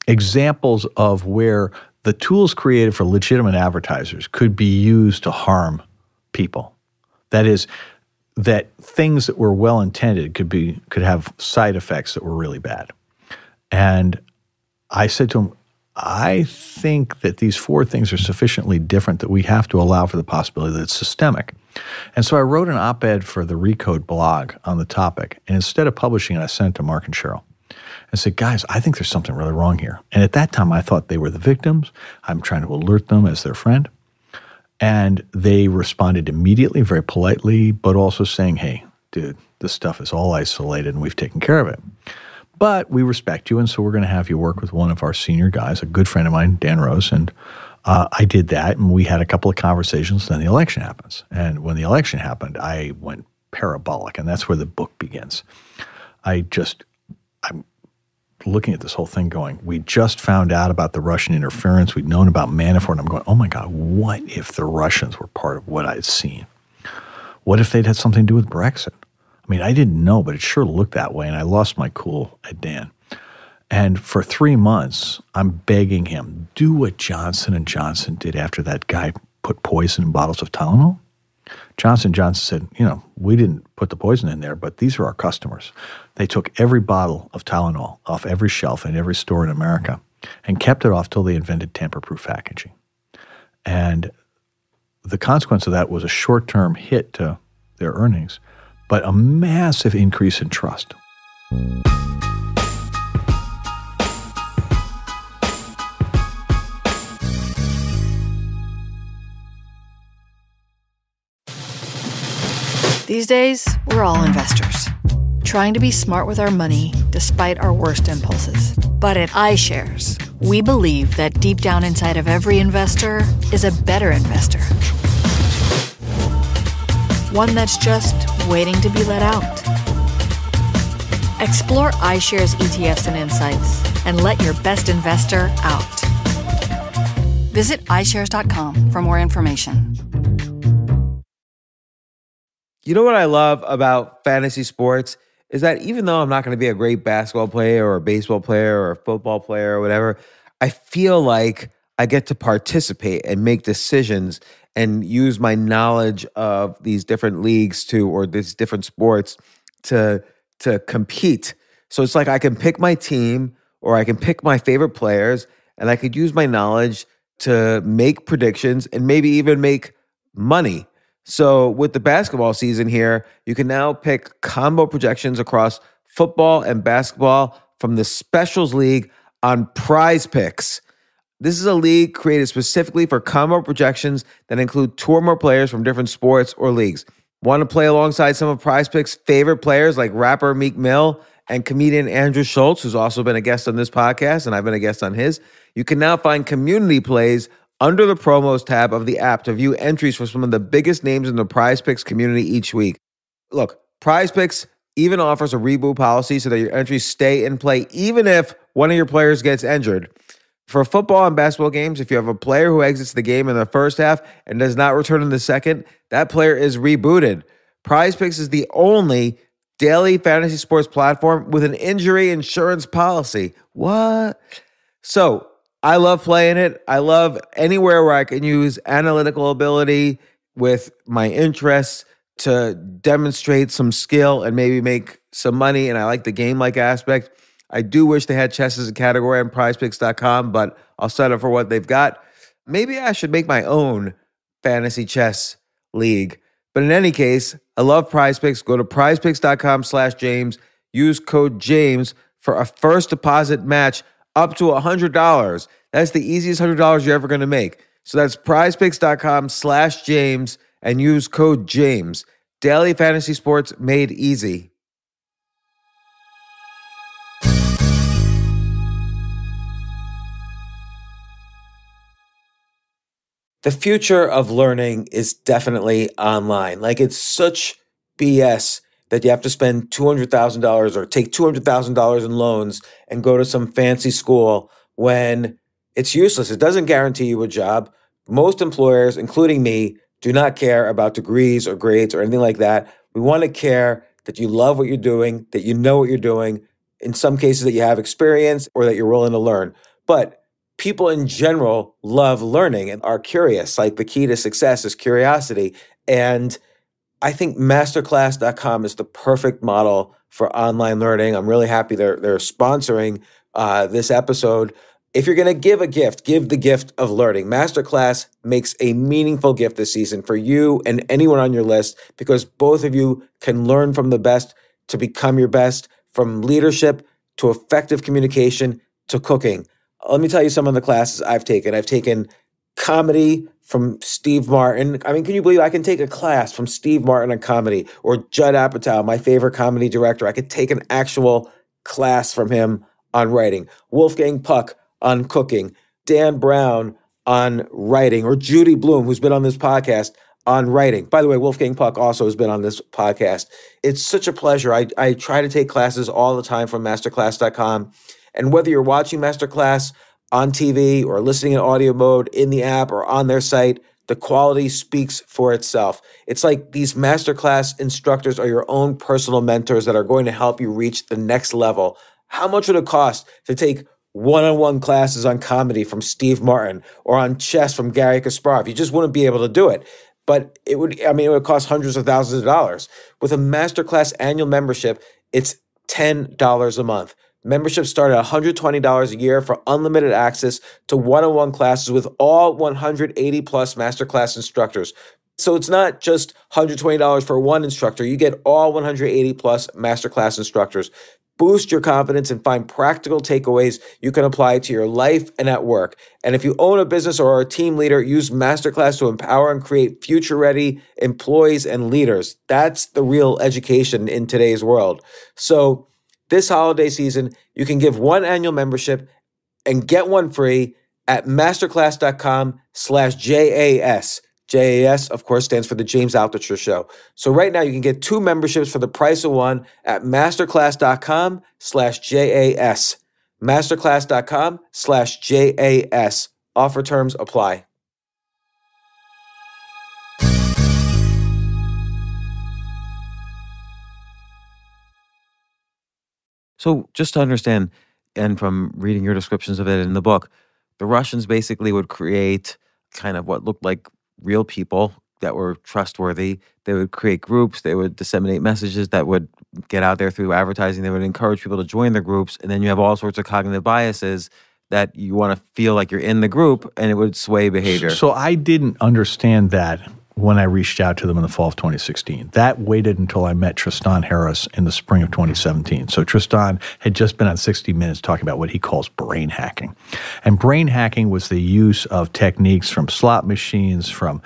examples of where the tools created for legitimate advertisers could be used to harm people. That is, that things that were well-intended could have side effects that were really bad. And I said to him, I think that these four things are sufficiently different that we have to allow for the possibility that it's systemic. And so I wrote an op-ed for the Recode blog on the topic. And instead of publishing it, I sent it to Mark and Sheryl. I said, guys, I think there's something really wrong here. And at that time, I thought they were the victims. I'm trying to alert them as their friend. And they responded immediately, very politely, but also saying, hey, dude, this stuff is all isolated and we've taken care of it. But we respect you, and so we're going to have you work with one of our senior guys, a good friend of mine, Dan Rose, and I did that, and we had a couple of conversations, then the election happens. And when the election happened, I went parabolic, and that's where the book begins. I'm looking at this whole thing going, we just found out about the Russian interference. We'd known about Manafort, and I'm going, oh my God, what if the Russians were part of what I'd seen? What if they'd had something to do with Brexit? I mean, I didn't know, but it sure looked that way, and I lost my cool at Dan. And for 3 months, I'm begging him, do what Johnson & Johnson did after that guy put poison in bottles of Tylenol. Johnson & Johnson said, you know, we didn't put the poison in there, but these are our customers. They took every bottle of Tylenol off every shelf in every store in America and kept it off till they invented tamper-proof packaging. And the consequence of that was a short-term hit to their earnings, but a massive increase in trust. These days, we're all investors, trying to be smart with our money despite our worst impulses. But at iShares, we believe that deep down inside of every investor is a better investor. One that's just waiting to be let out. Explore iShares ETFs and insights and let your best investor out. Visit iShares.com for more information. You know what I love about fantasy sports is that even though I'm not going to be a great basketball player or a baseball player or a football player or whatever, I feel like I get to participate and make decisions and use my knowledge of these different leagues or these different sports to compete. So it's like I can pick my team or I can pick my favorite players and I could use my knowledge to make predictions and maybe even make money. So with the basketball season here, you can now pick combo projections across football and basketball from the Specials League on PrizePicks. This is a league created specifically for combo projections that include two or more players from different sports or leagues. Want to play alongside some of PrizePicks' favorite players like rapper Meek Mill and comedian Andrew Schultz, who's also been a guest on this podcast, and I've been a guest on his? You can now find community plays under the promos tab of the app to view entries for some of the biggest names in the PrizePicks community each week. Look, PrizePicks even offers a reboot policy so that your entries stay in play even if one of your players gets injured. For football and basketball games, if you have a player who exits the game in the first half and does not return in the second, that player is rebooted. PrizePicks is the only daily fantasy sports platform with an injury insurance policy. What? So I love playing it. I love anywhere where I can use analytical ability with my interests to demonstrate some skill and maybe make some money. And I like the game-like aspect. I do wish they had chess as a category on PrizePicks.com, but I'll sign up for what they've got. Maybe I should make my own fantasy chess league. But in any case, I love PrizePicks. Go to PrizePicks.com/James. Use code James for a first deposit match up to $100. That's the easiest $100 you're ever going to make. So that's PrizePicks.com/James and use code James. Daily fantasy sports made easy. The future of learning is definitely online. Like, it's such BS that you have to spend $200,000 or take $200,000 in loans and go to some fancy school when it's useless. It doesn't guarantee you a job. Most employers, including me, do not care about degrees or grades or anything like that. We want to care that you love what you're doing, that you know what you're doing, in some cases that you have experience or that you're willing to learn. But people in general love learning and are curious. Like, the key to success is curiosity. And I think Masterclass.com is the perfect model for online learning. I'm really happy they're sponsoring this episode. If you're going to give a gift, give the gift of learning. Masterclass makes a meaningful gift this season for you and anyone on your list, because both of you can learn from the best to become your best, from leadership to effective communication to cooking. Let me tell you some of the classes I've taken. I've taken comedy from Steve Martin. I mean, can you believe I can take a class from Steve Martin on comedy, or Judd Apatow, my favorite comedy director? I could take an actual class from him on writing. Wolfgang Puck on cooking. Dan Brown on writing. Or Judy Blume, who's been on this podcast, on writing. By the way, Wolfgang Puck also has been on this podcast. It's such a pleasure. I try to take classes all the time from Masterclass.com. And whether you're watching Masterclass on TV or listening in audio mode in the app or on their site, the quality speaks for itself. It's like these Masterclass instructors are your own personal mentors that are going to help you reach the next level. How much would it cost to take one-on-one classes on comedy from Steve Martin or on chess from Gary Kasparov? You just wouldn't be able to do it. But it would, I mean, it would cost hundreds of thousands of dollars. With a Masterclass annual membership, it's $10 a month. Memberships start at $120 a year for unlimited access to one-on-one classes with all 180-plus Masterclass instructors. So it's not just $120 for one instructor. You get all 180-plus Masterclass instructors. Boost your confidence and find practical takeaways you can apply to your life and at work. And if you own a business or are a team leader, use Masterclass to empower and create future-ready employees and leaders. That's the real education in today's world. So this holiday season, you can give one annual membership and get one free at masterclass.com/JAS. JAS, of course, stands for the James Altucher Show. So right now, you can get two memberships for the price of one at masterclass.com/JAS. Masterclass.com/JAS. Offer terms apply. So just to understand, and from reading your descriptions of it in the book, the Russians basically would create kind of what looked like real people that were trustworthy. They would create groups. They would disseminate messages that would get out there through advertising. They would encourage people to join the groups. And then you have all sorts of cognitive biases that you want to feel like you're in the group, and it would sway behavior. So I didn't understand that when I reached out to them in the fall of 2016. That waited until I met Tristan Harris in the spring of 2017. So Tristan had just been on 60 Minutes talking about what he calls brain hacking. And brain hacking was the use of techniques from slot machines, from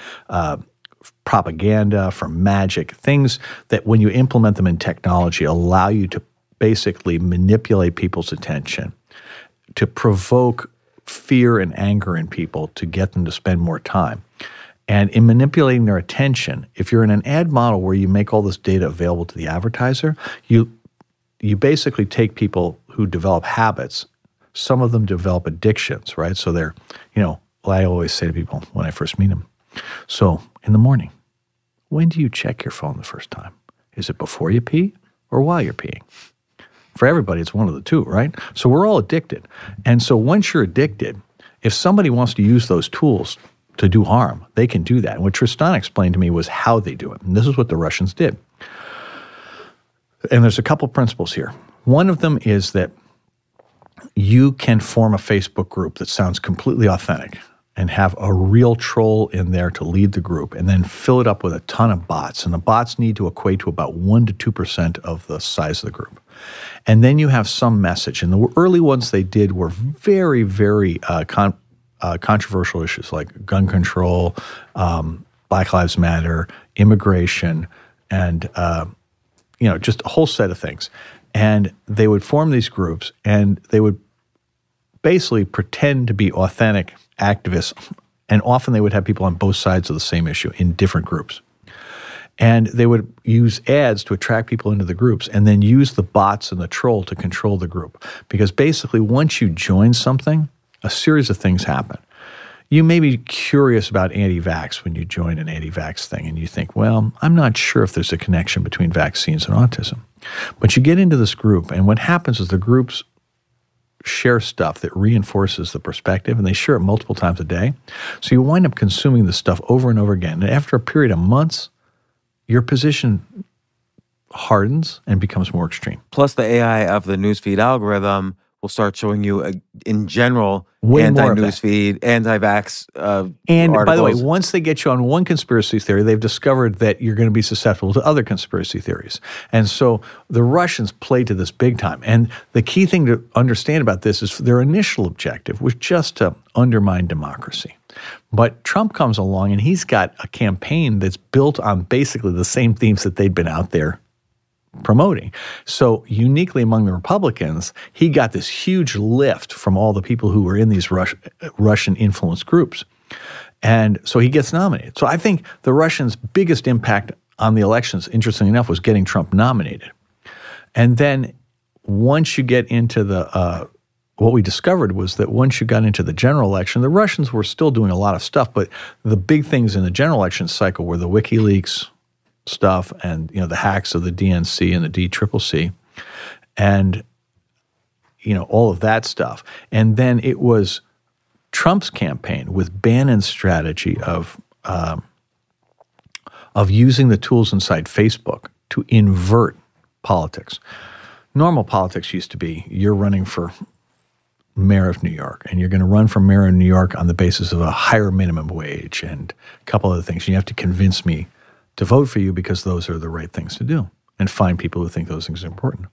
propaganda, from magic, things that when you implement them in technology allow you to basically manipulate people's attention, to provoke fear and anger in people to get them to spend more time. And in manipulating their attention, if you're in an ad model where you make all this data available to the advertiser, you basically take people who develop habits. Some of them develop addictions, right? So they're, you know, I always say to people when I first meet them, so in the morning, when do you check your phone the first time? Is it before you pee or while you're peeing? For everybody, it's one of the two, right? So we're all addicted. And so once you're addicted, if somebody wants to use those tools to do harm. They can do that. And what Tristan explained to me was how they do it. And this is what the Russians did. And there's a couple principles here. One of them is that you can form a Facebook group that sounds completely authentic and have a real troll in there to lead the group and then fill it up with a ton of bots. And the bots need to equate to about 1% to 2% of the size of the group. And then you have some message. And the early ones they did were very, very controversial issues like gun control, Black Lives Matter, immigration, and just a whole set of things. And they would form these groups and they would basically pretend to be authentic activists. And often they would have people on both sides of the same issue in different groups. And they would use ads to attract people into the groups and then use the bots and the troll to control the group. Because basically once you join something, a series of things happen. You may be curious about anti-vax when you join an anti-vax thing and you think, well, I'm not sure if there's a connection between vaccines and autism. But you get into this group and what happens is the groups share stuff that reinforces the perspective and they share it multiple times a day. So you wind up consuming this stuff over and over again. And after a period of months, your position hardens and becomes more extreme. Plus the AI of the newsfeed algorithm will start showing you, in general, anti-newsfeed, anti-vax and articles. By the way, once they get you on one conspiracy theory, they've discovered that you're going to be susceptible to other conspiracy theories. And so the Russians play to this big time. And the key thing to understand about this is their initial objective was just to undermine democracy. But Trump comes along and he's got a campaign that's built on basically the same themes that they'd been out there promoting. So uniquely among the Republicans, he got this huge lift from all the people who were in these Russian-influenced groups. And so he gets nominated. So I think the Russians' biggest impact on the elections, interestingly enough, was getting Trump nominated. And then once you get into the, what we discovered was that once you got into the general election, the Russians were still doing a lot of stuff, but the big things in the general election cycle were the WikiLeaks stuff and the hacks of the DNC and the DCCC and all of that stuff. And then it was Trump's campaign with Bannon's strategy of using the tools inside Facebook to invert politics. Normal politics used to be you're running for mayor of New York, and you're going to run for mayor of New York on the basis of a higher minimum wage and a couple other things. And you have to convince me to vote for you because those are the right things to do, and find people who think those things are important.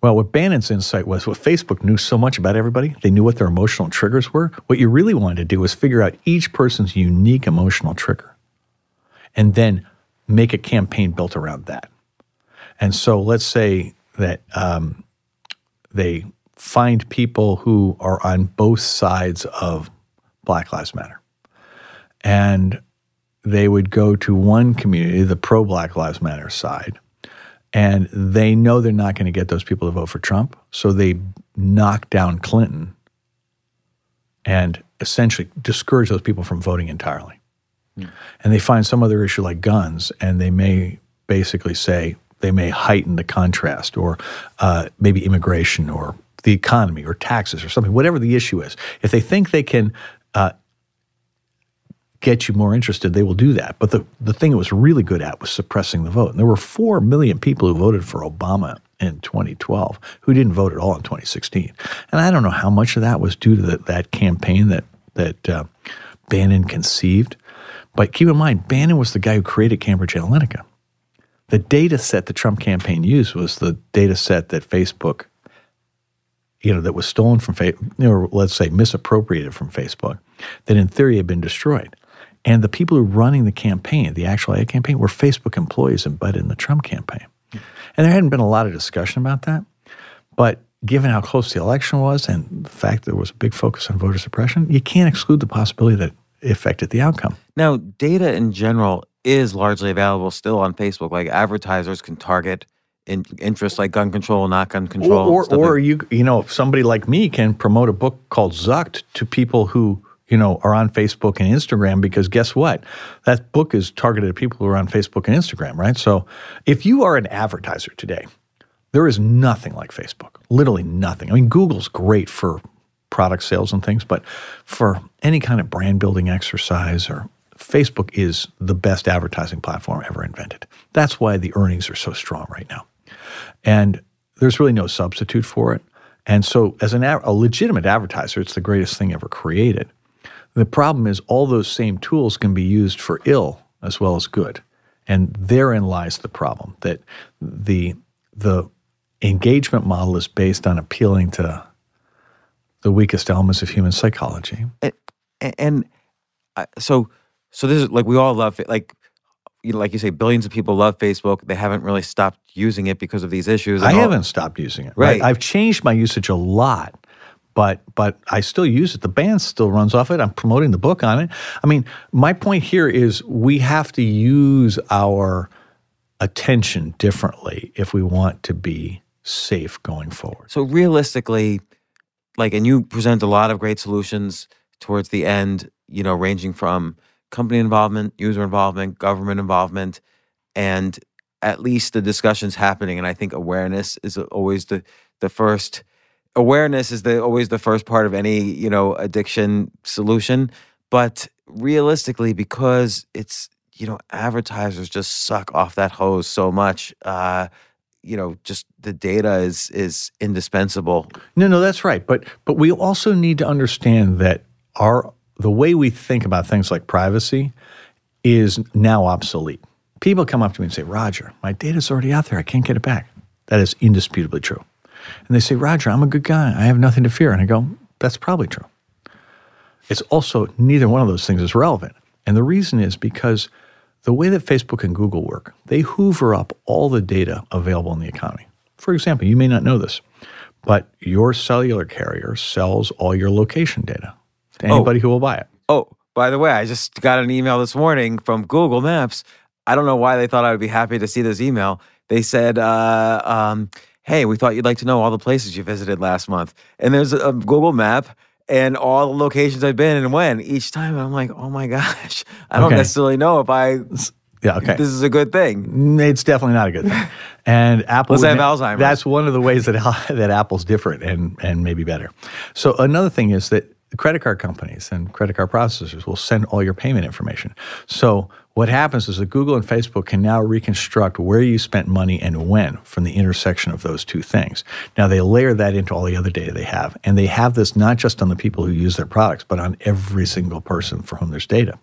Well, what Bannon's insight was, what Facebook knew so much about everybody, they knew what their emotional triggers were. What you really wanted to do was figure out each person's unique emotional trigger and then make a campaign built around that. And so let's say that they find people who are on both sides of Black Lives Matter. And they would go to one community, the pro-Black Lives Matter side, and they know they're not going to get those people to vote for Trump, so they knock down Clinton and essentially discourage those people from voting entirely. Yeah. And they find some other issue like guns, and they may basically say they may heighten the contrast, or maybe immigration or the economy or taxes or something, whatever the issue is. If they think they can get you more interested, they will do that. But the thing it was really good at was suppressing the vote. And there were 4 million people who voted for Obama in 2012 who didn't vote at all in 2016. And I don't know how much of that was due to that campaign that Bannon conceived. But keep in mind, Bannon was the guy who created Cambridge Analytica. The data set the Trump campaign used was the data set that Facebook, that was stolen from Facebook, or let's say misappropriated from Facebook, that in theory had been destroyed. And the people who were running the campaign, the actual ad campaign, were Facebook employees embedded in the Trump campaign. And there hadn't been a lot of discussion about that. But given how close the election was and the fact there was a big focus on voter suppression, you can't exclude the possibility that it affected the outcome. Now, data in general is largely available still on Facebook. Like advertisers can target interests like gun control, not gun control. Or if somebody like me can promote a book called Zucked to people who are on Facebook and Instagram, because guess what? That book is targeted at people who are on Facebook and Instagram, right? So if you are an advertiser today, there is nothing like Facebook, literally nothing. I mean, Google's great for product sales and things, but for any kind of brand building exercise, or Facebook is the best advertising platform ever invented. That's why the earnings are so strong right now. And there's really no substitute for it. And so as a legitimate advertiser, it's the greatest thing ever created. The problem is all those same tools can be used for ill as well as good. And therein lies the problem, that the engagement model is based on appealing to the weakest elements of human psychology. So this is like, we all love it. Like you say, billions of people love Facebook. They haven't really stopped using it because of these issues. I haven't stopped using it. Right. I've changed my usage a lot, but I still use it. The band still runs off it. I'm promoting the book on it. I mean, my point here is we have to use our attention differently if we want to be safe going forward. So realistically, and you present a lot of great solutions towards the end, ranging from company involvement, user involvement, government involvement, and at least the discussion's happening. And I think awareness is always the first. Awareness is always the first part of any, addiction solution. But realistically, because it's, advertisers just suck off that hose so much, just the data is indispensable. No, that's right. But we also need to understand that the way we think about things like privacy is now obsolete. People come up to me and say, Roger, my data's already out there. I can't get it back. That is indisputably true. And they say, Roger, I'm a good guy. I have nothing to fear. And I go, that's probably true. It's also neither one of those things is relevant. And the reason is because the way that Facebook and Google work, they hoover up all the data available in the economy. For example, you may not know this, but your cellular carrier sells all your location data to anybody who will buy it. Oh, by the way, I just got an email this morning from Google Maps. I don't know why they thought I would be happy to see this email. They said, hey, we thought you'd like to know all the places you visited last month. And there's a Google map and all the locations I've been and when each time. And I'm like, oh my gosh, I don't necessarily know if this is a good thing. It's definitely not a good thing. And Apple, let's have Alzheimer's. That's one of the ways that Apple's different and maybe better. So another thing is that credit card companies and credit card processors will send all your payment information. So what happens is that Google and Facebook can now reconstruct where you spent money and when from the intersection of those two things. Now they layer that into all the other data they have. And they have this not just on the people who use their products, but on every single person for whom there's data.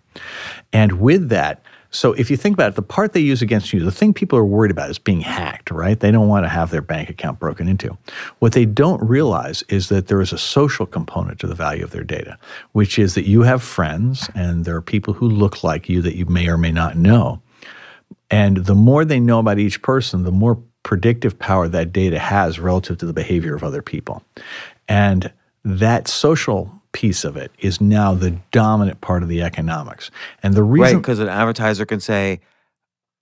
And with that, so if you think about it, the part they use against you, the thing people are worried about is being hacked, right? They don't want to have their bank account broken into. What they don't realize is that there is a social component to the value of their data, which is that you have friends and there are people who look like you that you may or may not know. And the more they know about each person, the more predictive power that data has relative to the behavior of other people. And that social piece of it is now the dominant part of the economics. And the reason, right, because an advertiser can say,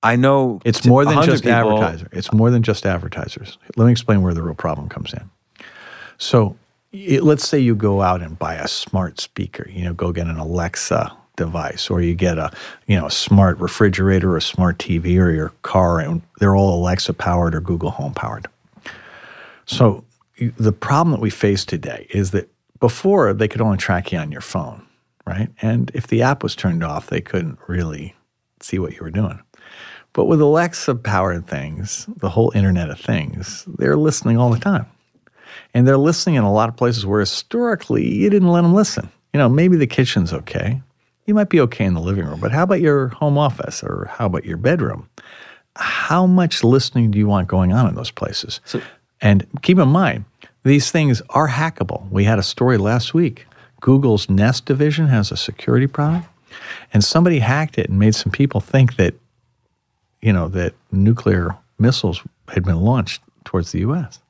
I know it's more than just advertiser. It's more than just advertisers. Let me explain where the real problem comes in. So let's say you go out and buy a smart speaker, go get an Alexa device, or you get a smart refrigerator or a smart TV or your car, and they're all Alexa powered or Google Home powered. So the problem that we face today is that before, they could only track you on your phone, right? And if the app was turned off, they couldn't really see what you were doing. But with Alexa-powered things, the whole Internet of Things, they're listening all the time. And they're listening in a lot of places where historically you didn't let them listen. Maybe the kitchen's okay. You might be okay in the living room, but how about your home office, or how about your bedroom? How much listening do you want going on in those places? And keep in mind, these things are hackable. We had a story last week. Google's Nest division has a security product, and somebody hacked it and made some people think that, that nuclear missiles had been launched towards the U.S.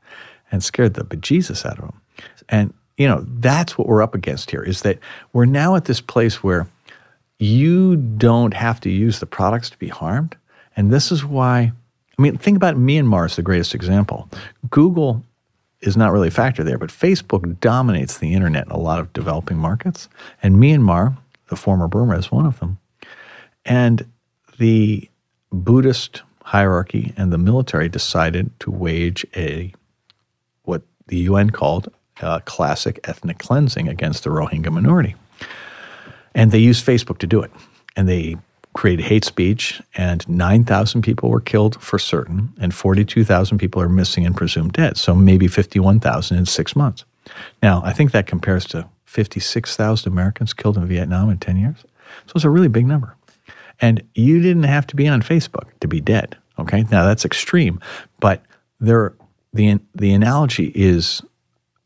and scared the bejesus out of them. And, that's what we're up against here, is that we're now at this place where you don't have to use the products to be harmed. And this is why, think about Myanmar as the greatest example. Google is not really a factor there, but Facebook dominates the internet in a lot of developing markets. And Myanmar, the former Burma, is one of them. And the Buddhist hierarchy and the military decided to wage what the UN called classic ethnic cleansing against the Rohingya minority. And they used Facebook to do it. And they created hate speech, and 9,000 people were killed for certain, and 42,000 people are missing and presumed dead, so maybe 51,000 in 6 months. Now, I think that compares to 56,000 Americans killed in Vietnam in 10 years. So it's a really big number. And you didn't have to be on Facebook to be dead, okay? Now, that's extreme, but the analogy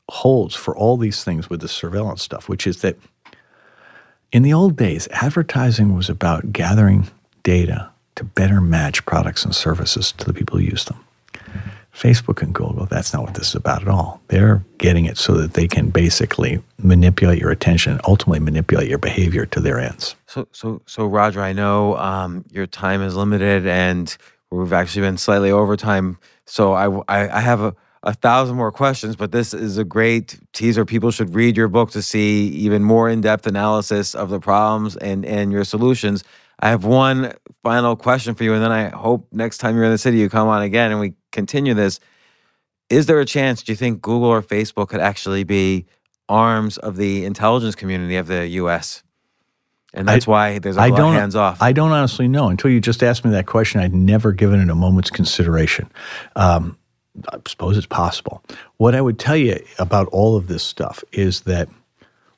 holds for all these things with the surveillance stuff, which is that in the old days, advertising was about gathering data to better match products and services to the people who use them. Mm-hmm. Facebook and Google, that's not what this is about at all. They're getting it so that they can basically manipulate your attention and ultimately manipulate your behavior to their ends. So Roger, I know your time is limited and we've actually been slightly over time. So I have a thousand more questions, but this is a great teaser. People should read your book to see even more in-depth analysis of the problems and your solutions. I have one final question for you, and then I hope next time you're in the city you come on again and we continue this. Is there a chance, do you think Google or Facebook could actually be arms of the intelligence community of the U.S.? And that's why there's a lot of hands off. I don't honestly know. Until you just asked me that question, I'd never given it a moment's consideration. I suppose it's possible. What I would tell you about all of this stuff is that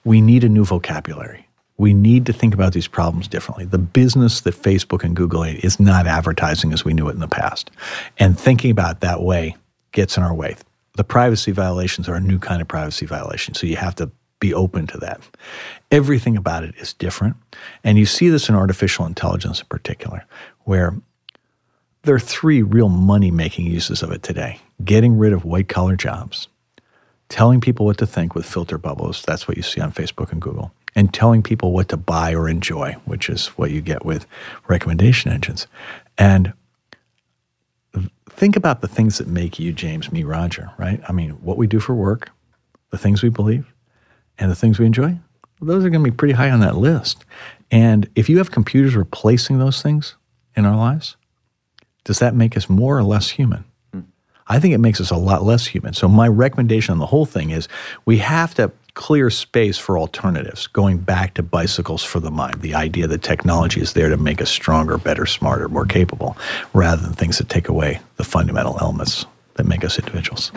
we need a new vocabulary. We need to think about these problems differently. The business that Facebook and Google ate is not advertising as we knew it in the past. And thinking about it that way gets in our way. The privacy violations are a new kind of privacy violation, so you have to be open to that. Everything about it is different. And you see this in artificial intelligence in particular, where there are three real money-making uses of it today. Getting rid of white-collar jobs, telling people what to think with filter bubbles, that's what you see on Facebook and Google, and telling people what to buy or enjoy, which is what you get with recommendation engines. And think about the things that make you, James, me, Roger, right? I mean, what we do for work, the things we believe, and the things we enjoy, well, those are going to be pretty high on that list. And if you have computers replacing those things in our lives, does that make us more or less human? I think it makes us a lot less human. So my recommendation on the whole thing is we have to clear space for alternatives, going back to bicycles for the mind, the idea that technology is there to make us stronger, better, smarter, more capable, rather than things that take away the fundamental elements that make us individuals.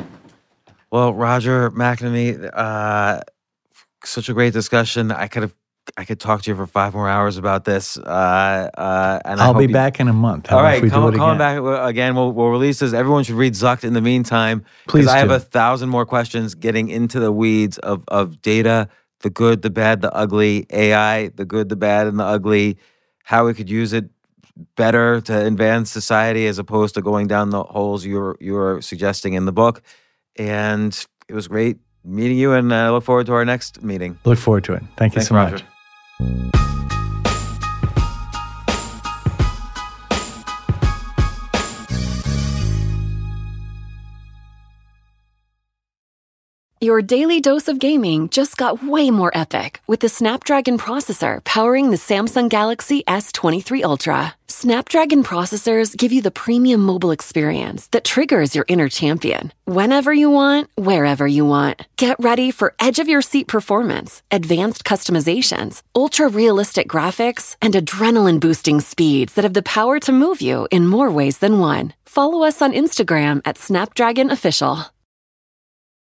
Well, Roger McNamee, such a great discussion. I could talk to you for 5 more hours about this. And I'll be back in a month. How all right, come back again. We'll release this. Everyone should read Zucked in the meantime. Please do. I have 1,000 more questions getting into the weeds of data, the good, the bad, the ugly, AI, the good, the bad, and the ugly, how we could use it better to advance society as opposed to going down the holes you're suggesting in the book. And it was great meeting you, and I look forward to our next meeting. Look forward to it. Thanks so much. Roger. Your daily dose of gaming just got way more epic with the Snapdragon processor powering the Samsung Galaxy S23 Ultra. Snapdragon processors give you the premium mobile experience that triggers your inner champion. Whenever you want, wherever you want. Get ready for edge-of-your-seat performance, advanced customizations, ultra-realistic graphics, and adrenaline-boosting speeds that have the power to move you in more ways than one. Follow us on Instagram at Snapdragon Official.